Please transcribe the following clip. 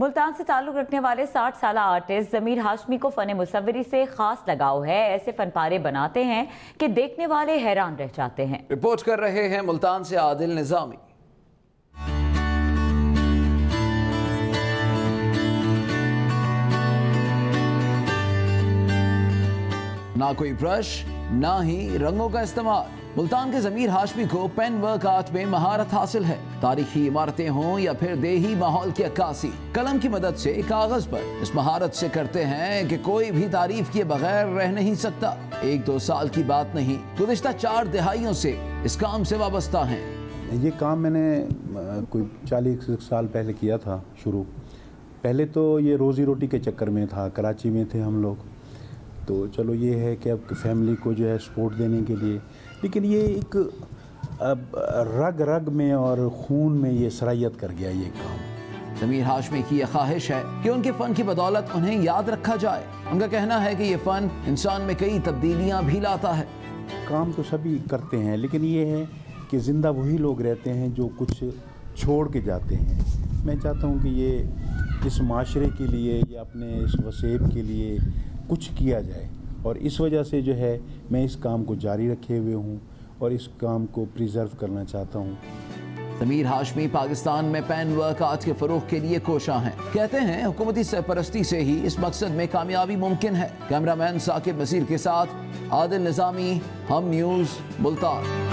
मुल्तान से ताल्लुक़ रखने वाले 60 साल आर्टिस्ट जमीर हाशमी को फन-ए-मुसव्वरी से खास लगाव है। ऐसे फनपारे बनाते हैं कि देखने वाले हैरान रह जाते हैं। रिपोर्ट कर रहे हैं मुल्तान से आदिल निजामी। ना कोई ब्रश ना ही रंगों का इस्तेमाल, मुल्तान के जमीर हाशमी को पेन वर्क आर्ट में महारत हासिल है। तारीखी इमारतें हों या फिर देही माहौल की अक्कासी, कलम की मदद से कागज पर इस महारत से करते हैं कि कोई भी तारीफ किए बगैर रह नहीं सकता। 1-2 साल की बात नहीं, गुज़िश्ता 4 दहाइयों से इस काम से वाबस्ता हैं। ये काम मैंने कोई 40 साल पहले किया था शुरू। पहले तो ये रोजी रोटी के चक्कर में था, कराची में थे हम लोग, तो चलो ये है कि अब फैमिली को जो है सपोर्ट देने के लिए। लेकिन ये एक अब रग में और खून में ये सरायत कर गया ये काम। जमीर हाशमी की यह ख्वाहिश है कि उनके फ़न की बदौलत उन्हें याद रखा जाए। उनका कहना है कि ये फ़न इंसान में कई तब्दीलियाँ भी लाता है। काम तो सभी करते हैं, लेकिन ये है कि ज़िंदा वही लोग रहते हैं जो कुछ छोड़ के जाते हैं। मैं चाहता हूँ कि ये इस माशरे के लिए या अपने इस वसीब के लिए कुछ किया जाए, और इस वजह से जो है मैं इस काम को जारी रखे हुए हूँ और इस काम को प्रिजर्व करना चाहता हूँ। जमीर हाशमी पाकिस्तान में पेन वर्क आर्ट के फ़रोग के लिए कोशां हैं। कहते हैं हुकूमती सरपरस्ती से ही इस मकसद में कामयाबी मुमकिन है। कैमरामैन साकिब बसीर के साथ आदिल निजामी, हम न्यूज़, मुल्तान।